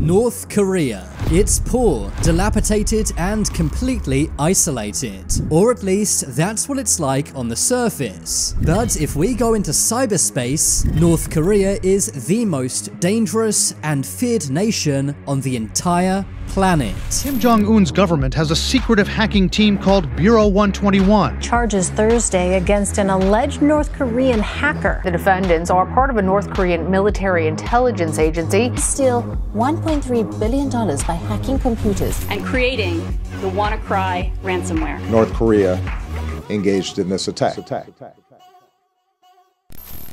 North Korea. It's poor, dilapidated, and completely isolated. Or at least, that's what it's like on the surface. But if we go into cyberspace, North Korea is the most dangerous and feared nation on the entire planet. Kim Jong Un's government has a secretive hacking team called Bureau 121. Charges Thursday against an alleged North Korean hacker. The defendants are part of a North Korean military intelligence agency. Steal $1.3 billion by hacking computers and creating the WannaCry ransomware. North Korea engaged in this attack.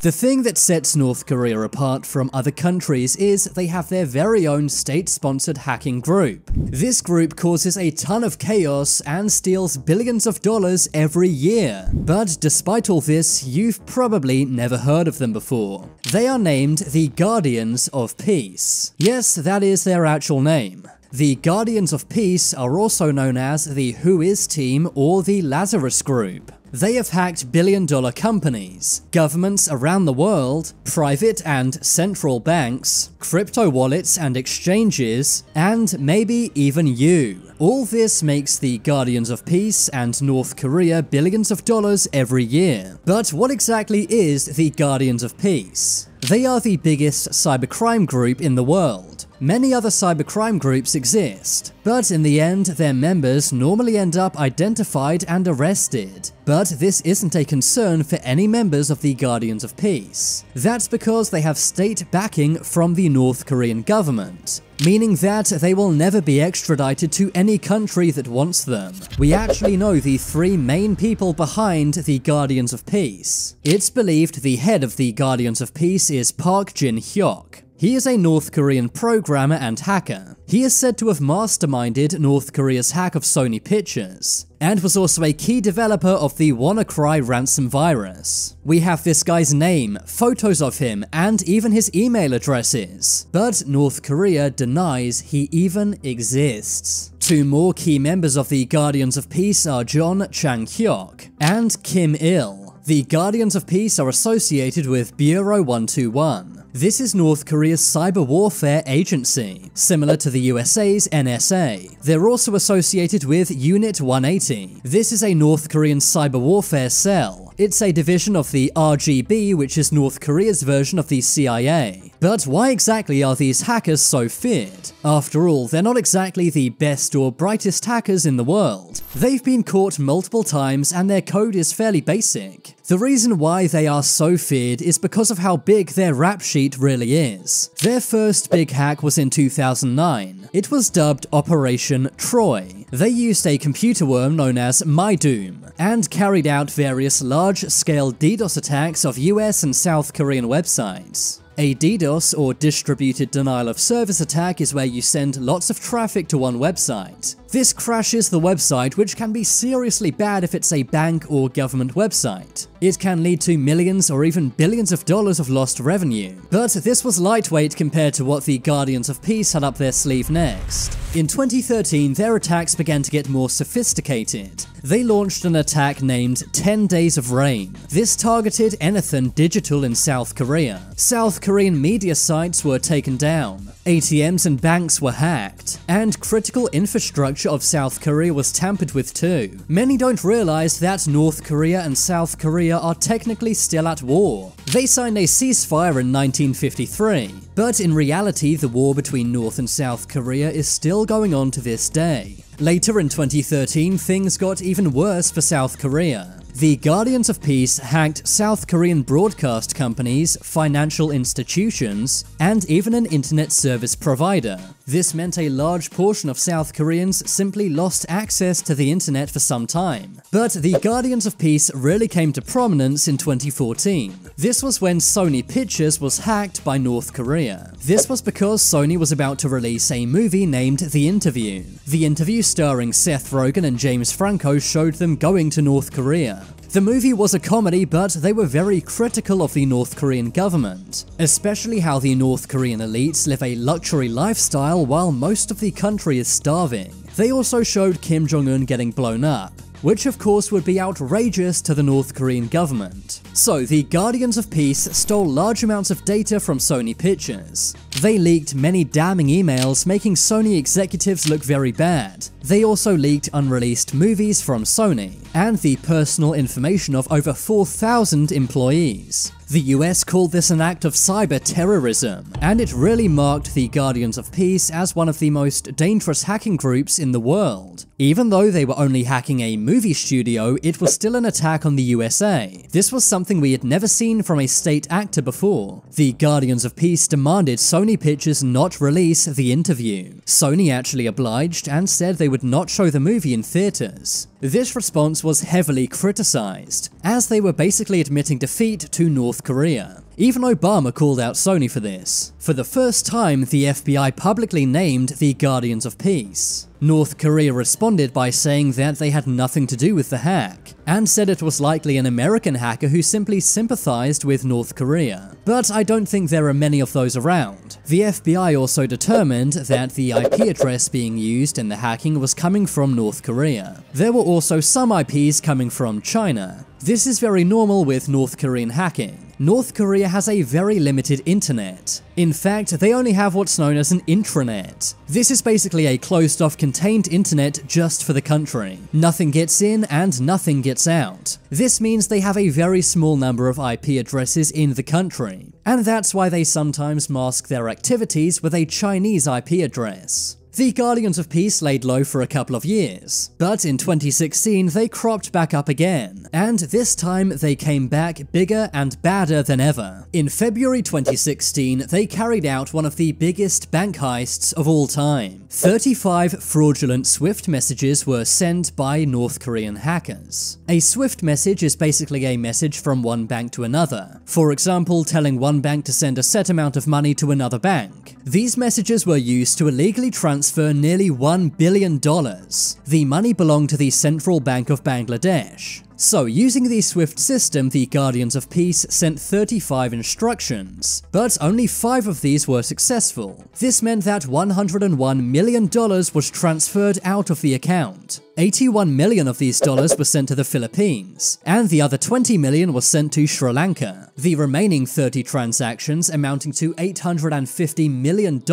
The thing that sets North Korea apart from other countries is they have their very own state-sponsored hacking group. This group causes a ton of chaos and steals billions of dollars every year. But despite all this, you've probably never heard of them before. They are named the Guardians of Peace. Yes, that is their actual name. The Guardians of Peace are also known as the Whois Team or the Lazarus Group. They have hacked billion-dollar companies, governments around the world, private and central banks, crypto wallets and exchanges, and maybe even you. All this makes the Guardians of Peace and North Korea billions of dollars every year. But what exactly is the Guardians of Peace? They are the biggest cybercrime group in the world. Many other cybercrime groups exist, but in the end, their members normally end up identified and arrested. But this isn't a concern for any members of the Guardians of Peace. That's because they have state backing from the North Korean government, meaning that they will never be extradited to any country that wants them. We actually know the three main people behind the Guardians of Peace. It's believed the head of the Guardians of Peace is Park Jin Hyok. He is a North Korean programmer and hacker. He is said to have masterminded North Korea's hack of Sony Pictures, and was also a key developer of the WannaCry ransom virus. We have this guy's name, photos of him, and even his email addresses, but North Korea denies he even exists. Two more key members of the Guardians of Peace are John Chang Hyok and Kim Il. The Guardians of Peace are associated with Bureau 121. This is North Korea's cyber warfare agency, similar to the USA's NSA. They're also associated with Unit 180. This is a North Korean cyber warfare cell. It's a division of the RGB, which is North Korea's version of the CIA. But why exactly are these hackers so feared? After all, they're not exactly the best or brightest hackers in the world. They've been caught multiple times and their code is fairly basic. The reason why they are so feared is because of how big their rap sheet really is. Their first big hack was in 2009. It was dubbed Operation Troy. They used a computer worm known as MyDoom and carried out various large-scale DDoS attacks of US and South Korean websites. A DDoS, or distributed denial of service attack, is where you send lots of traffic to one website. This crashes the website, which can be seriously bad if it's a bank or government website. It can lead to millions or even billions of dollars of lost revenue. But this was lightweight compared to what the Guardians of Peace had up their sleeve next. In 2013, their attacks began to get more sophisticated. They launched an attack named 10 Days of Rain. This targeted anything digital in South Korea. South Korean media sites were taken down, ATMs and banks were hacked, and critical infrastructure of South Korea was tampered with too. Many don't realize that North Korea and South Korea are technically still at war. They signed a ceasefire in 1953, but in reality, the war between North and South Korea is still going on to this day. Later in 2013, things got even worse for South Korea. The Guardians of Peace hacked South Korean broadcast companies, financial institutions, and even an internet service provider. This meant a large portion of South Koreans simply lost access to the internet for some time. But the Guardians of Peace really came to prominence in 2014. This was when Sony Pictures was hacked by North Korea. This was because Sony was about to release a movie named The Interview. The Interview, starring Seth Rogen and James Franco, showed them going to North Korea. The movie was a comedy, but they were very critical of the North Korean government, especially how the North Korean elites live a luxury lifestyle while most of the country is starving. They also showed Kim Jong Un getting blown up, which of course would be outrageous to the North Korean government. So the Guardians of Peace stole large amounts of data from Sony Pictures. They leaked many damning emails, making Sony executives look very bad. They also leaked unreleased movies from Sony, and the personal information of over 4,000 employees. The US called this an act of cyber terrorism, and it really marked the Guardians of Peace as one of the most dangerous hacking groups in the world. Even though they were only hacking a movie studio, it was still an attack on the USA. This was something we had never seen from a state actor before. The Guardians of Peace demanded Sony Pictures not release The Interview. Sony actually obliged and said they would not show the movie in theaters. This response was heavily criticized, as they were basically admitting defeat to North Korea. Even Obama called out Sony for this. For the first time, the FBI publicly named the Guardians of Peace. North Korea responded by saying that they had nothing to do with the hack, and said it was likely an American hacker who simply sympathized with North Korea. But I don't think there are many of those around. The FBI also determined that the IP address being used in the hacking was coming from North Korea. There were also some IPs coming from China. This is very normal with North Korean hacking. North Korea has a very limited internet. In fact, they only have what's known as an intranet. This is basically a closed-off contained internet just for the country. Nothing gets in and nothing gets out. This means they have a very small number of IP addresses in the country, and that's why they sometimes mask their activities with a Chinese IP address. The Guardians of Peace laid low for a couple of years, but in 2016 they cropped back up again, and this time they came back bigger and badder than ever. In February 2016, they carried out one of the biggest bank heists of all time. 35 fraudulent Swift messages were sent by North Korean hackers. A Swift message is basically a message from one bank to another, for example telling one bank to send a set amount of money to another bank. These messages were used to illegally transfer nearly $1 billion. The money belonged to the Central Bank of Bangladesh. So, using the Swift system, the Guardians of Peace sent 35 instructions, but only 5 of these were successful. This meant that $101 million was transferred out of the account. 81 million of these dollars were sent to the Philippines, and the other 20 million was sent to Sri Lanka. The remaining 30 transactions, amounting to $850 million,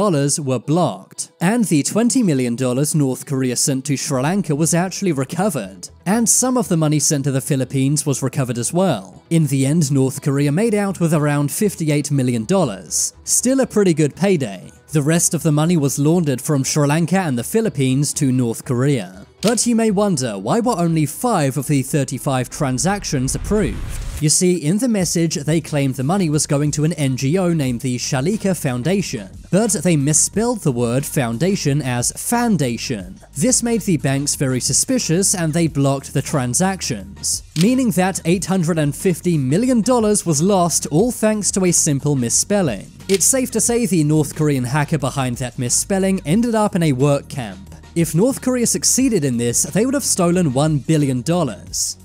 were blocked, and the $20 million North Korea sent to Sri Lanka was actually recovered, and some of the money sent to the Philippines was recovered as well. In the end, North Korea made out with around $58 million, still a pretty good payday. The rest of the money was laundered from Sri Lanka and the Philippines to North Korea. But you may wonder, why were only 5 of the 35 transactions approved? You see, in the message, they claimed the money was going to an NGO named the Shalika Foundation, but they misspelled the word foundation as Fandation. This made the banks very suspicious and they blocked the transactions, meaning that $850 million was lost all thanks to a simple misspelling. It's safe to say the North Korean hacker behind that misspelling ended up in a work camp. If North Korea succeeded in this, they would have stolen $1 billion,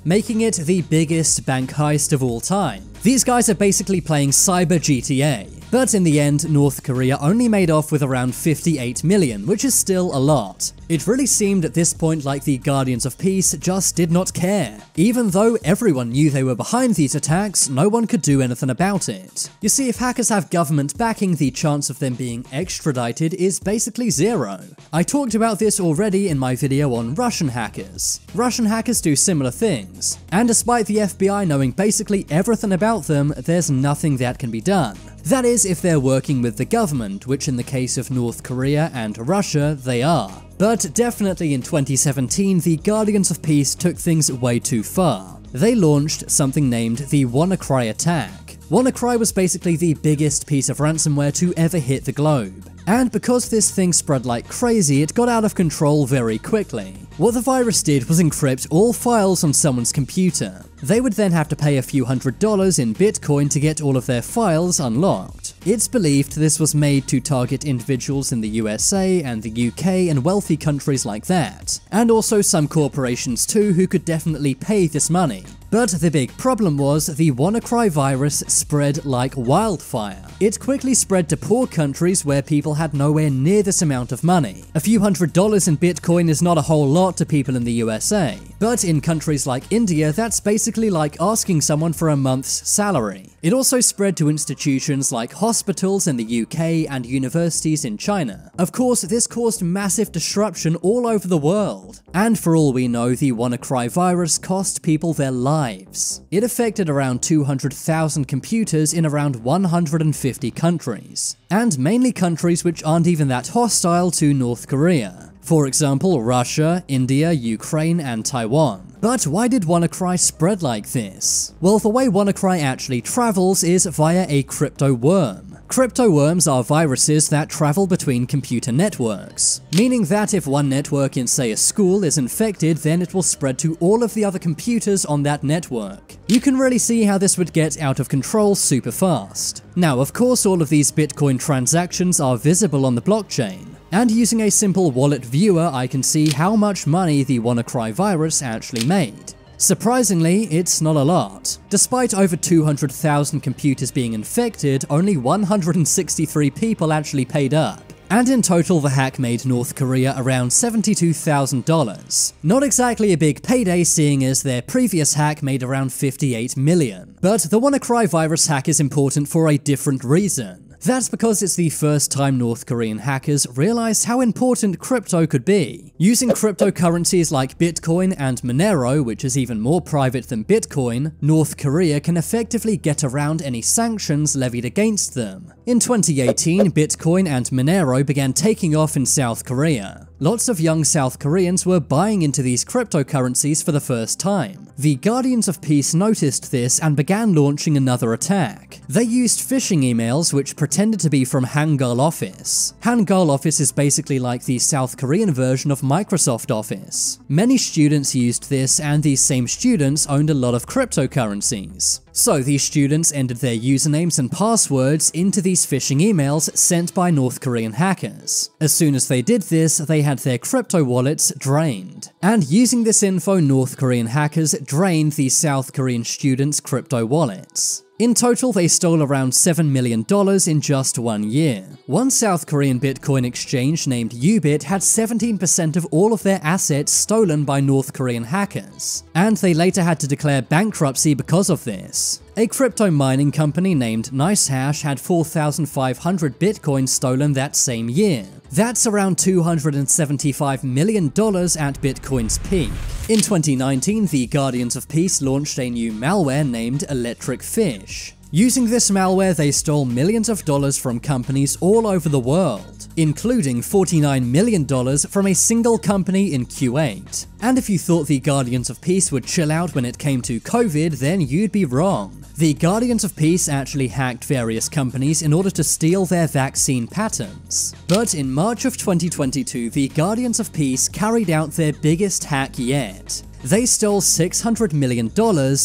making it the biggest bank heist of all time. These guys are basically playing cyber GTA. But in the end, North Korea only made off with around 58 million, which is still a lot. It really seemed at this point like the Guardians of Peace just did not care. Even though everyone knew they were behind these attacks, no one could do anything about it. You see, if hackers have government backing, the chance of them being extradited is basically zero. I talked about this already in my video on Russian hackers. Russian hackers do similar things, and despite the FBI knowing basically everything about them, there's nothing that can be done. That is, if they're working with the government, which in the case of North Korea and Russia, they are. But definitely in 2017, the Guardians of Peace took things way too far. They launched something named the WannaCry attack. WannaCry was basically the biggest piece of ransomware to ever hit the globe. And because this thing spread like crazy, it got out of control very quickly. What the virus did was encrypt all files on someone's computer. They would then have to pay a few $100s in Bitcoin to get all of their files unlocked. It's believed this was made to target individuals in the USA and the UK and wealthy countries like that, and also some corporations too who could definitely pay this money. But the big problem was the WannaCry virus spread like wildfire. It quickly spread to poor countries where people had nowhere near this amount of money. A few $100s in Bitcoin is not a whole lot to people in the USA. But in countries like India, that's basically like asking someone for a month's salary. It also spread to institutions like hospitals in the UK and universities in China. Of course, this caused massive disruption all over the world. And for all we know, the WannaCry virus cost people their lives. It affected around 200,000 computers in around 150 countries, and mainly countries which aren't even that hostile to North Korea. For example, Russia, India, Ukraine, and Taiwan. But why did WannaCry spread like this? Well, the way WannaCry actually travels is via a crypto worm. Crypto worms are viruses that travel between computer networks, meaning that if one network in, say, a school is infected, then it will spread to all of the other computers on that network. You can really see how this would get out of control super fast. Now, of course, all of these Bitcoin transactions are visible on the blockchain. And using a simple wallet viewer, I can see how much money the WannaCry virus actually made. Surprisingly, it's not a lot. Despite over 200,000 computers being infected, only 163 people actually paid up. And in total, the hack made North Korea around $72,000. Not exactly a big payday, seeing as their previous hack made around $58 million. But the WannaCry virus hack is important for a different reason. That's because it's the first time North Korean hackers realized how important crypto could be. Using cryptocurrencies like Bitcoin and Monero, which is even more private than Bitcoin, North Korea can effectively get around any sanctions levied against them. In 2018, Bitcoin and Monero began taking off in South Korea. Lots of young South Koreans were buying into these cryptocurrencies for the first time. The Guardians of Peace noticed this and began launching another attack. They used phishing emails which pretended to be from Hangul Office. Hangul Office is basically like the South Korean version of Microsoft Office. Many students used this, and these same students owned a lot of cryptocurrencies. So these students entered their usernames and passwords into these phishing emails sent by North Korean hackers. As soon as they did this, they had their crypto wallets drained. And using this info, North Korean hackers drained the South Korean students' crypto wallets. In total, they stole around $7 million in just 1 year. One South Korean Bitcoin exchange named Upbit had 17% of all of their assets stolen by North Korean hackers, and they later had to declare bankruptcy because of this. A crypto mining company named NiceHash had 4,500 Bitcoin stolen that same year. That's around $275 million at Bitcoin's peak. In 2019, the Guardians of Peace launched a new malware named Electric Fish. Using this malware, they stole millions of dollars from companies all over the world, including $49 million from a single company in Kuwait. And if you thought the Guardians of Peace would chill out when it came to COVID, then you'd be wrong. The Guardians of Peace actually hacked various companies in order to steal their vaccine patents. But in March of 2022, the Guardians of Peace carried out their biggest hack yet. They stole $600 million,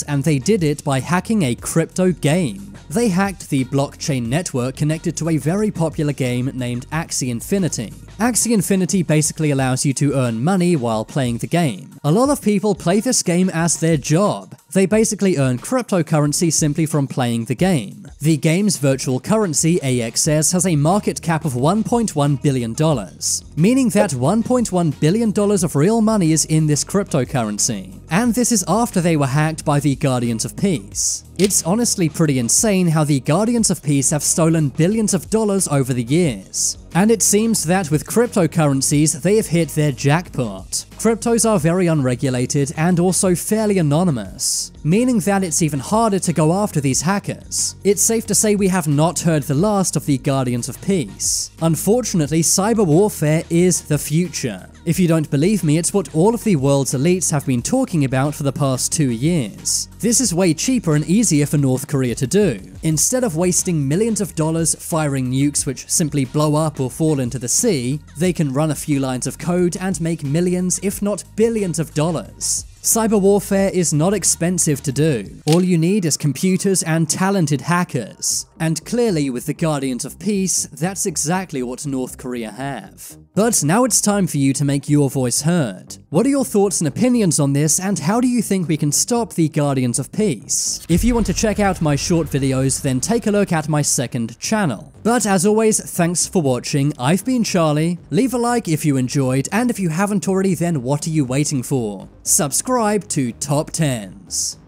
and they did it by hacking a crypto game. They hacked the blockchain network connected to a very popular game named Axie Infinity. Axie Infinity basically allows you to earn money while playing the game. A lot of people play this game as their job. They basically earn cryptocurrency simply from playing the game. The game's virtual currency, AXS, has a market cap of $1.1 billion, meaning that $1.1 billion of real money is in this cryptocurrency. And this is after they were hacked by the Guardians of Peace. It's honestly pretty insane how the Guardians of Peace have stolen billions of dollars over the years. And it seems that with cryptocurrencies, they have hit their jackpot. Cryptos are very unregulated and also fairly anonymous, meaning that it's even harder to go after these hackers. It's safe to say we have not heard the last of the Guardians of Peace. Unfortunately, cyber warfare is the future. If you don't believe me, it's what all of the world's elites have been talking about for the past 2 years. This is way cheaper and easier for North Korea to do. Instead of wasting millions of dollars firing nukes which simply blow up or fall into the sea, they can run a few lines of code and make millions, if not billions of dollars. Cyber warfare is not expensive to do. All you need is computers and talented hackers. And clearly, with the Guardians of Peace, that's exactly what North Korea have. But now it's time for you to make your voice heard. What are your thoughts and opinions on this, and how do you think we can stop the Guardians of Peace? If you want to check out my short videos, then take a look at my second channel. But as always, thanks for watching. I've been Charlie. Leave a like if you enjoyed, and if you haven't already, then what are you waiting for? Subscribe to Top 10s.